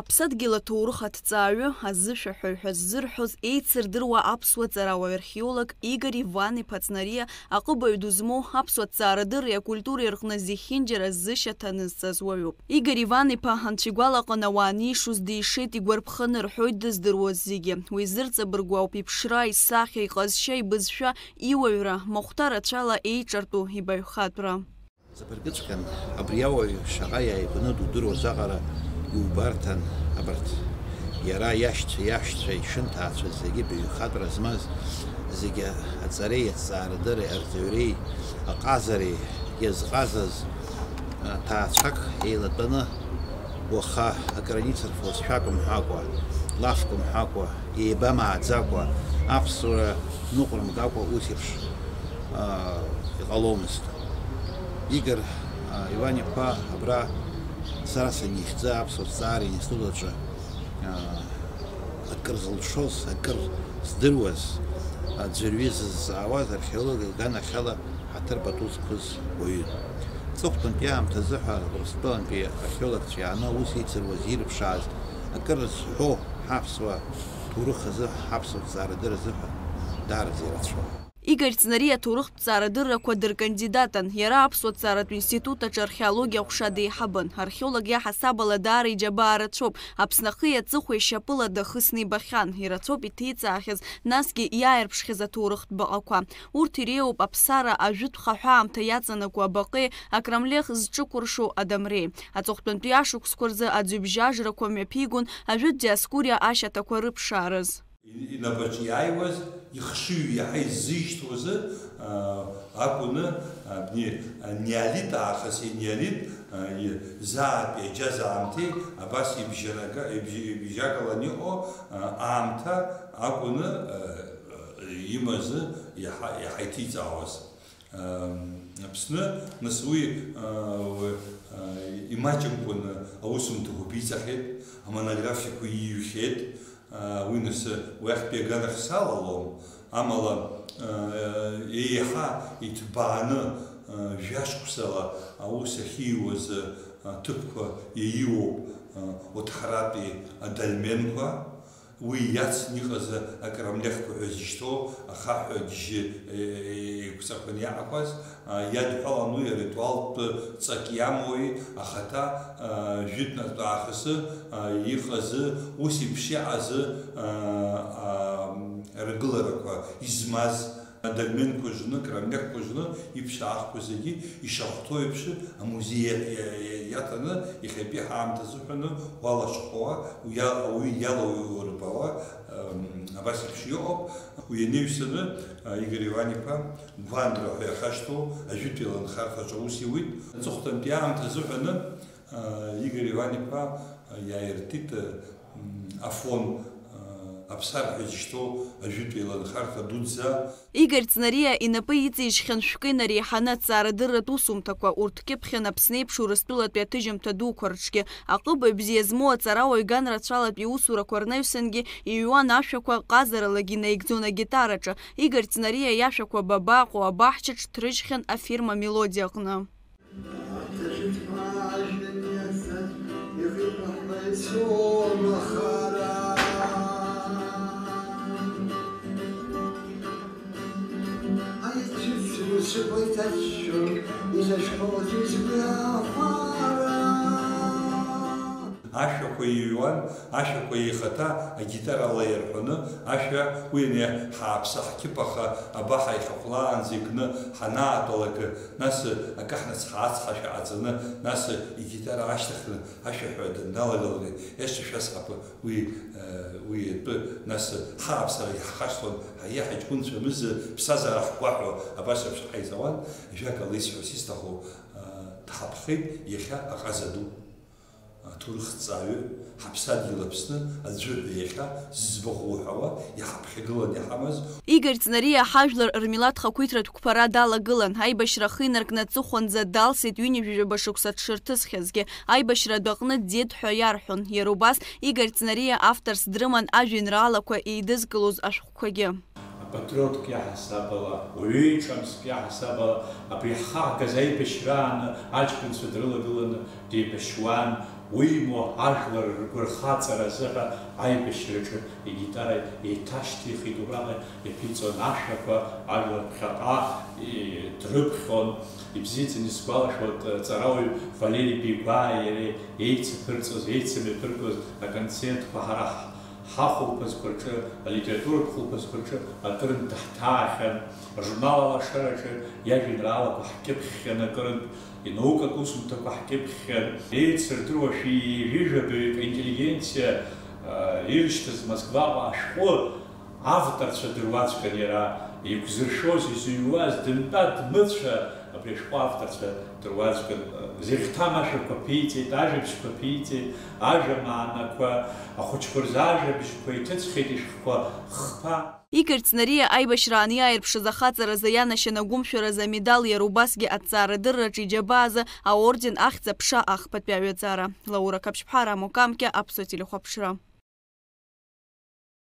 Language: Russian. Аԥсадгьыл аҭоурых аҭҵааҩы азышәаҳәаҩ ҳәа ззырҳәоз еицырдыруа аԥсуа ҵарауаҩ археолог Игор Иван-иԥа Ҵнариа аҟыбаҩ ду змоу аԥсуа ҵаарадырреи акультуреи рҟны зехьынџьара ззышьаҭа назҵаз уаҩуп. Игор Иван-иԥа Анцәагәалаҟан ауаа анишоз дишеит, игәарԥханы рҳәоит дыздыруаз зегьы. Уи зырҵабыргу ауп иԥшра, исахьа, иҟазшьа, ибызшәа, иуаҩра, махәҭа рацәала еиҿартәу ибаҩхатәра. Забыргыҵәҟьан абри ауаҩ шаҟа иааибаны дудыруаз аҟара иубарҭан абарҭ иара иашьцәа ишынҭаацәа зегьы баҩхатәра змаз, зегьы аҵареи аҵаарадыреи арҵаҩреи аҟазареи иазҟазаз ҭаацәак еилатәаны, уаха акраница рфылсшәак мҳәакәа, лафк мҳәакәа, еибамааӡакәа, аԥсуара ныҟәырмгакәа ус еиԥш иҟаломызт. Игор Иван-иԥа абра сара нихьӡа аԥсуа ҵаара институтаҿы акыр зылшоз, акыр здыруаз, аӡәырҩы зызҵаауаз археологиа ганахьала ҳаҭыр пату зқәыз уаҩын. Ҵыхәтәантәи аамҭазы ҳәа Урыстәылантәи археологцәа иааны ус еицыруаз, ирыԥшааз, акыр зҳәо ҳаԥсуа ҭоурых азы, ҳаԥсуа ҵаарадыр азы ҳәа даараӡа ирацәоуп. Игор Ҵнариа аҭоурыхтә ҵаарадыррақәа дыркандидатан, иара аԥсуа ҵааратә институтаҿ археологиа ҟәша деиҳабын. Археолог иаҳасабала даара иџьабаа рацәоуп, аԥснахи аҵыхәеи шьапыла дахысны ибахьан, ирацәоуп иҭеиҵаахьаз, насгьы иааирԥшхьаз аҭоурыхтә баҟақәа. Урҭ иреиуоуп аԥсара, ажәытә хаҳәаамҭа иаҵанакуа абаҟеи, акрамлех зҿықәыршоу адамреи. Аҵыхәтәантәи ашықәсқәа рзы аӡҩбжьажрақәа мҩаԥигон ажәытә диаскуриа ашьаҭақәа рыԥшаараз. Инапаҿиааиуаз, ихшыҩ иаҳа иззышьҭуаз акәын абни неолит аахыс, неолит заатә иаџьаз аамҭеи абас ибжьакалан иҟоу аамҭа акәын имаз иаҳа иҭиҵаауаз. Аԥсны нас уи имаҷымкәан аусумҭақәа иҵахьеит, амонографиақәа иҩхьеит. Вынес уехпе гарах салалом, амала еиха итбааны жашкусала, аусахиуаз тыпква еиуоп отхарапи адальменква, уи яцнихаз акрамлехква ҳәазишто, ахаҳәаџьы еиқәсақәаниаақәаз, иадҳәалану иритуалтә ҵакиамои ахаҭа жәытәнатә аахысы иҟазы ус еиԥш иаҟазы ргыларақәа измаз адальменқәа жны, крамлехқәа жны иԥшаахқәа зегьы ишахәҭоу еиԥш амузеи иаҭаны иахьатәи ҳаамҭа азыҳәаны уалашхауа, уи иалаурбауа абас еиԥш иҟоуп. Уи ианыҩсаны Игор Иван-иԥа Гәандра ҳәа иахашҭоу ажәытә еиланхарҭаҿы ус иуит. Аҵыхәтәантәи аамҭа азыҳәаны Игор Иван-иԥа иааиртит афон Игор Ҵнариа инапы иҵижьхьан шәкы инареиҳаны аҵаарадырратә усумҭақәа, урҭ кьыԥхьан Аԥсны-еиԥш Урыстәылатәи аҭыжьымҭа дуқәа рҿгьы. Аҟыбаҩ бзиа змоу аҵарауаҩ ган рацәалатәи иусурақәа рнаҩсангьы иҩуан ашәақәа, ҟазаралагьы наигӡон агитараҿы. Игор Ҵнариа иашәақәа бабаҟоу абаҳчаҿ ҭрыжьхьан афирма мелодиа аҟны. Ашәақәа иҩуан, ашәақәа еихаҭа агитара лаирҳәаны, ашәа уи ҳааԥса ҳқьыԥаха абаҳа ихаҟәлаанӡа икны ҳанаатәалакы, нас акаҳнац ҳацҳашәа ҟаҵаны, нас игитара ашьҭахны ашәаҳәа данналагаланы, ешшәасҳапы уи иатәы, нас ҳааԥсара иаҳхашҭуан, ҳаиаҳаҷкәынцәа мыза ԥсазара ҳгәаҳәо абасеиԥш ҳаизауан, ажәакала исҳәо исҭаху дҳаԥхеит иахьа аҟазаду. Аҭоурыхҭҵааҩы ҳаԥсадгьыл Аԥсны аӡәырҳәа иахьа зызбаҟуҳәауа иҳаԥхьагылан иҳамаз. Игор Ҵнариа ҳажәлар рмилаҭ хақәиҭратә қәԥара далагылан, аибашьра ахы инаркны аҵыхәанӡа далсит ҩынҩажәижәаба шықәса дшырҭысхьазгьы. Аибашьратә аҟны дед ҳәа иарҳәон, иара убас Игор Ҵнариа авторс дрыман ажәеинраалақәа еидызкылоз ашәҟәқәагьы. Патриотк иаҳасабала, уҩеиҿамск иаҳасабала, абри ҳхаагаз аибашьраан аҷкәынцәа дрылагыланы деибашьуан. уймо ахлар гурхацара зыха айбешречу и гитара и таштих и дурага и пиццо нашака ахлар пхата и трюпхон и бзицы не спалаш вот царау фалери пива или яйца пырцу с яйцами пырку на концерт пахарах хаху паскурче литературу ху паскурче атрын тахтахен журнала шараче я генерала пахкепхе на корын и наука кусунта пахкепхе и цертруваши и вижабы интеллигенция ильчта с Москва ашхо автор цадрувацка нера и кзершоси сююаз дымтат мыцша пришла авторца трувацка зертамаша копите даже бишкопите ажаманаква а хоть курзажа бишкоитецхетишко хпа. Игор Ҵнариа айбашрани айрпшзахацара заяна гумшура за медаль ярубасги от цара дырра чиджабаза а орден ахца пша ах подпяве цара. Лаура Капшь пхара мукамке апсотили хопшра.